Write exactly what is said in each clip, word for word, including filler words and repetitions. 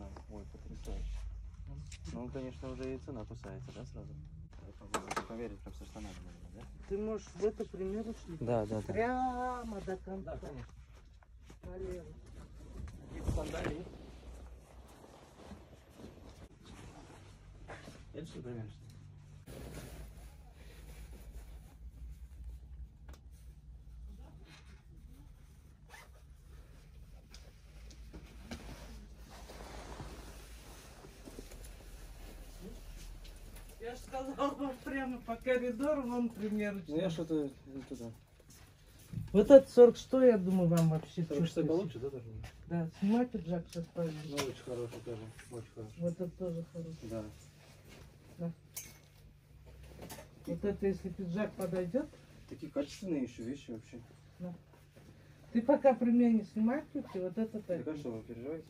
она, ой, потрясающе. Ну, конечно, уже и цена кусается, да, сразу? Поверить, прям со штанами, да? Ты можешь в эту примерочку? Да, да, да. Прямо до конца. Да, конечно. Налево. Какие-то сандалии. Это что, примерно? Я же сказала вам прямо по коридору, вам примерочно. Ну я что-то туда. Вот этот сорок, что я думаю, вам вообще чувствуется. Получше, да, тоже? Да, снимай пиджак сейчас правильно. Ну, очень хороший тоже, очень хороший. Вот это тоже хороший. Да. Да. Вот это, если пиджак подойдет. Такие качественные еще вещи вообще. Да. Ты пока при меня не снимай ключи, вот это так. Да что, вы переживаете?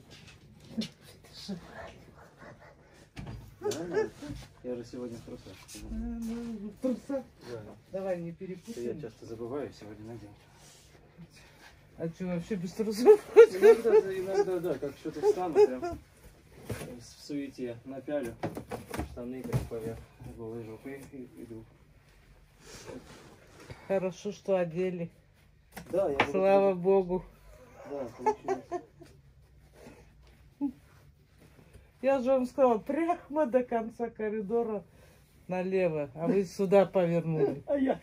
Да, я же сегодня в трусах. В трусах? Да. Давай, не перепутай. Я часто забываю, сегодня надену. А что, вообще без трусов? Иногда, иногда да, как что-то встану, прям в суете напялю. Штаны как поверх голой жопы иду. Хорошо, что одели. Да, я слава буду... Богу. Да, получилось. Я же вам сказала, прямо до конца коридора налево, а вы сюда повернули. А я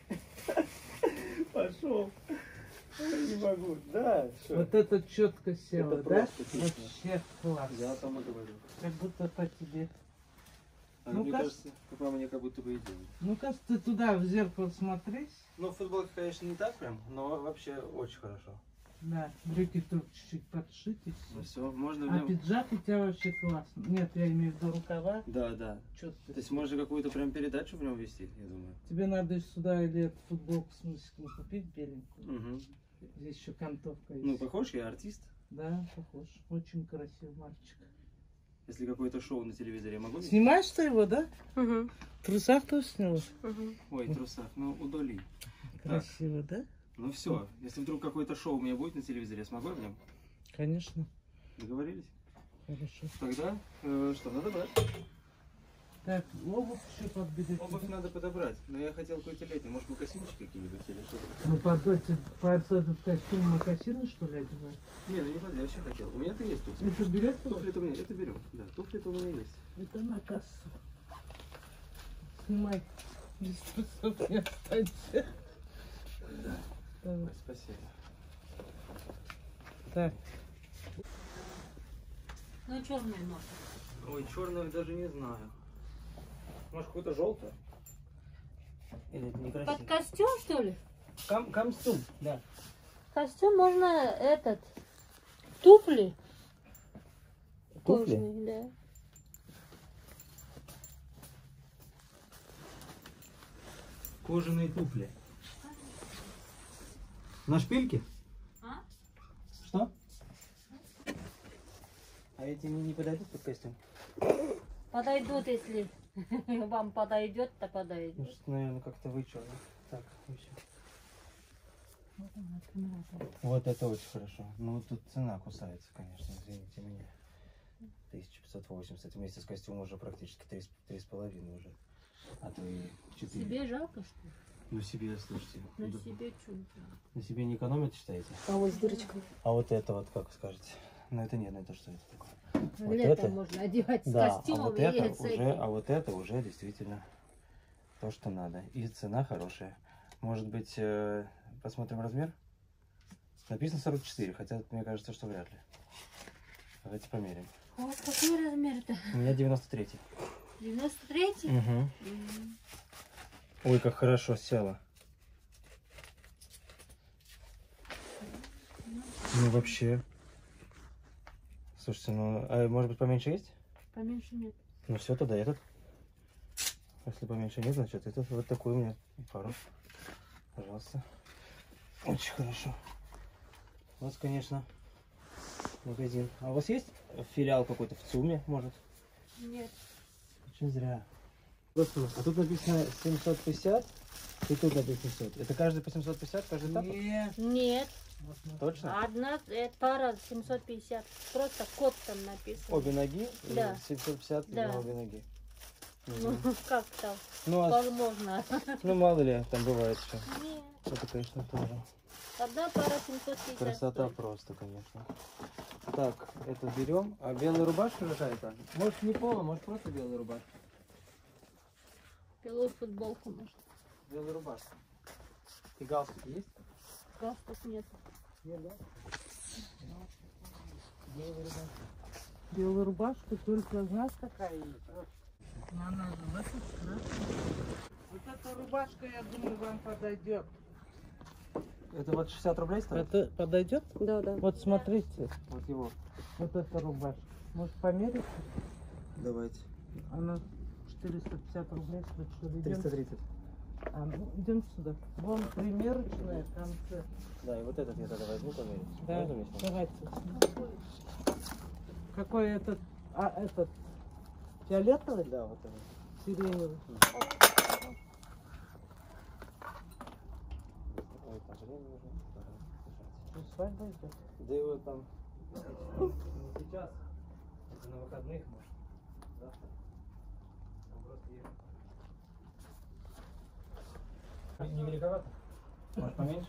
пошел. Не могу, да. Шо? Вот это четко село, это да? Вообще класс. Я там и говорю. Как будто по тебе. А ну, мне кажется, по мне как будто бы и делают. Ну, кажется, ты туда в зеркало смотрись. Ну, футболка, конечно, не так прям, но вообще очень хорошо. Да, брюки только чуть-чуть подшить и все. Ну, все можно а в... пиджак у тебя вообще классно. Нет, я имею в виду рукава. Да, да. Четко. То есть можно какую-то прям передачу в нем вести, я думаю. Тебе надо сюда или эту футболку с музыкой купить беленькую. Угу. Здесь еще кантовка есть. Ну, похож я артист? Да, похож. Очень красивый мальчик. Если какое-то шоу на телевизоре, я могу... Снимаешь ты его, да? Угу. В трусах тоже снялась? Угу. Ой, в трусах, ну удали. Красиво, так. Да? Ну все, если вдруг какое-то шоу у меня будет на телевизоре, я смогу в нем? Конечно. Договорились? Хорошо. Тогда э, что, надо брать? Так, обувь еще подберете. Обувь да? Надо подобрать, но я хотел какой-то летний, может мокасинчик какие-нибудь или что-то. Ну подойти, подойти в костюм мокасины, что ли, одевать? Не, ну не подойти, я вообще хотел. У меня-то есть туфли. Это берешь? Туфли-то у меня, это берем. Да, туфли-то у меня есть. Это на кассу. Снимай, без трусов не останься. Да. Ой, спасибо. Так. Ну черная может. Ой, черную даже не знаю. Может какую-то желтую? Или это некрасиво? Под костюм что ли? Ком костюм, да. Костюм можно этот. Туфли. Туфли? Кожные, да. Кожаные туфли. На шпильке? А? Что? А эти не подойдут под костюм? Подойдут, если вам подойдет, то подойдет. Ну, что, наверное, как-то вычурно. Так, еще. Вот, она, вот это очень хорошо. Ну, тут цена кусается, конечно, извините меня. тысяча пятьсот восемьдесят вместе с костюмом уже практически три с половиной уже. А то и четыре. Тебе жалко, что ли? На себе, слушайте. На да. себе чудо. На себе не экономите, считаете? А вот с дырочкой. А вот это вот, как скажете? Ну это нет, ну это что это такое? Вот летом это можно одевать да. с костюмом. А вот, это уже, а вот это уже действительно то, что надо. И цена хорошая. Может быть, посмотрим размер? Написано сорок четыре, хотя мне кажется, что вряд ли. Давайте померим. О, какой размер-то? У меня девяносто третий. девяносто третий? Угу. Угу. Ой, как хорошо село. Ну вообще. Слушайте, ну, а может быть поменьше есть? Поменьше нет. Ну все, тогда этот. Если поменьше нет, значит этот. Вот такой у меня пару. Пожалуйста. Очень хорошо. У вас, конечно, магазин. А у вас есть филиал какой-то в ЦУМе, может? Нет. Очень зря. А тут написано семьсот пятьдесят, и тут написано семьсот. Это каждый по семьсот пятьдесят, каждый этап? Нет. Нет. Точно? Одна пара семьсот пятьдесят. Просто код там написан. Обе ноги? Да. семьсот пятьдесят да. на обе ноги. Ну, угу. как там? Ну, возможно. Ну, мало ли, там бывает все. Нет. Это, конечно, тоже. Одна пара семьсот пятьдесят. Красота стоит. Просто, конечно. Так, это берем. А белая рубашка какая-то? Может, не поло, может, просто белая рубашка. Белую футболку, может. Белая рубашка. И галстук есть? Галстук нет. Нет, да? Белая рубашка. Белая рубашка только у нас такая есть. Она красная. Вот эта рубашка, я думаю, вам подойдет. Это вот шестьдесят рублей стоит? Это подойдет? Да, да. Вот смотрите. Вот его. Вот эта рубашка. Может померить? Давайте. Она четыреста пятьдесят рублей стоит. триста тридцать. А, ну, идем сюда. Вон примерочная в конце. Да, и вот этот я тогда возьму померить. Да, давайте. Какой? Какой этот? А, этот. Фиолетовый? Да, вот этот. Сиреневый. Ой, пожалуй, нужно. Ну, свадьба идет. Да его там. Не сейчас. Это на выходных, может. Завтра. Там просто ехать. Не великовато? Может, поменьше?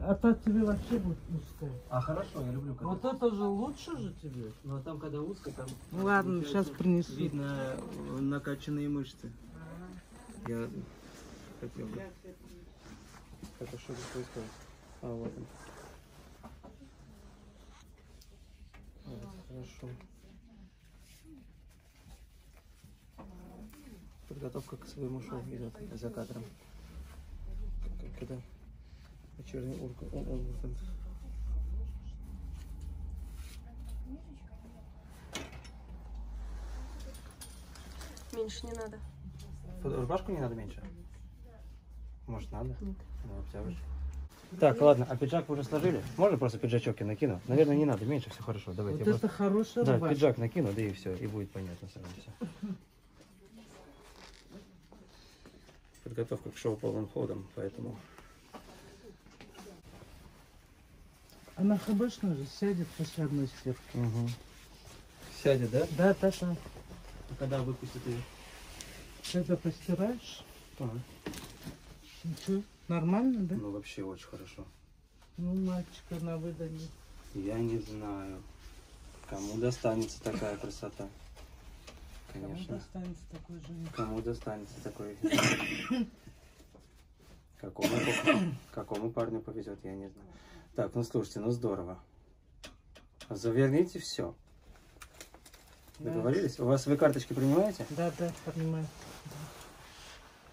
А то тебе вообще будет узкая. А хорошо, я люблю. Когда... Вот это же лучше же тебе. Ну а там когда узко, там. Ну, ладно, сейчас принесу. Видно накачанные мышцы. А -а -а. Я хотел бы. Это что происходит? А вот он. Вот, хорошо. Подготовка к своему шоу идет за кадром. Когда? Вечерний ургант. Меньше не надо. Рубашку не надо меньше? Может, надо? Нет. Ну, так, ладно, а пиджак вы уже сложили? Можно просто пиджачок я накину? Наверное, не надо, меньше, все хорошо. Давайте. Вот это просто... хорошая да, рубашка. Пиджак накину, да и все, и будет понятно сразу все. Подготовка к шоу полным ходом, поэтому... Она обычно же сядет после одной стирки. Угу. Сядет, да? Да, да, да. А когда выпустит ее? Когда постираешь. Ага. Ничего, нормально, да? Ну вообще очень хорошо. Ну, мальчика на выдане. Я не знаю, кому достанется такая красота. Конечно. Кому достанется такой жених? Кому достанется такой? Какому, какому парню повезет, я не знаю. Так, ну слушайте, ну здорово. Заверните все. Да. Договорились? У вас вы карточки принимаете? Да, да, принимаю.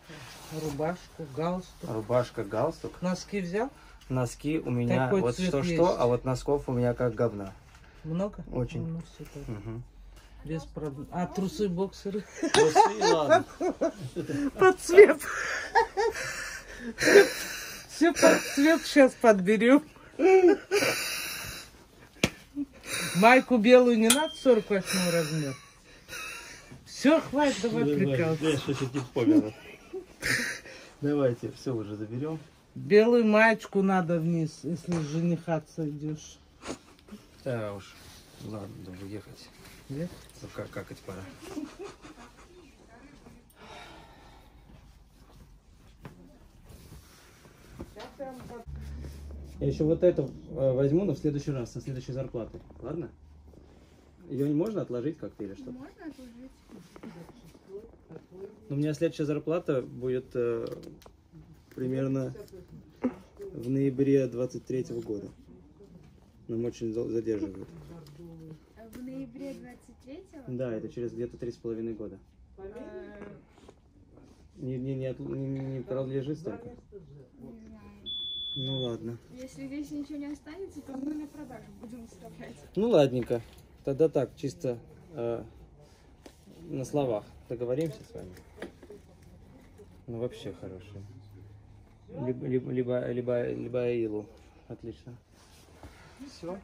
Да. Рубашку, галстук. Рубашка, галстук. Носки взял? Носки у меня такой вот что-что, а вот носков у меня как говна. Много? Очень. Ну, все так. Угу. Без проблем. А трусы, боксеры? Трусы, ладно. Под цвет. Все под цвет сейчас подберем. Майку белую не надо, сорок восьмой размер. Все, хватит, давай прикалываться. Давайте, все уже заберем. Белую маечку надо вниз, если женихаться идешь. Да уж, ладно, даже ехать. Нет? Только какать пора. Я еще вот это возьму, но в следующий раз, со следующей зарплаты. Ладно? Ее не можно отложить как-то или что? Можно отложить. Но у меня следующая зарплата будет э, примерно в ноябре двадцать третьего года. Нам очень задерживают. А в ноябре двадцать третьего? Да, это через где-то три с половиной года. Не, не, не, от, не, не пролежит столько. Ну ладно. Если здесь ничего не останется, то мы на продажу будем выставлять. Ну ладненько. Тогда так, чисто э, на словах. Договоримся с вами. Ну вообще хорошие. Либо, либо, либо, либо Аилу. Отлично. Все.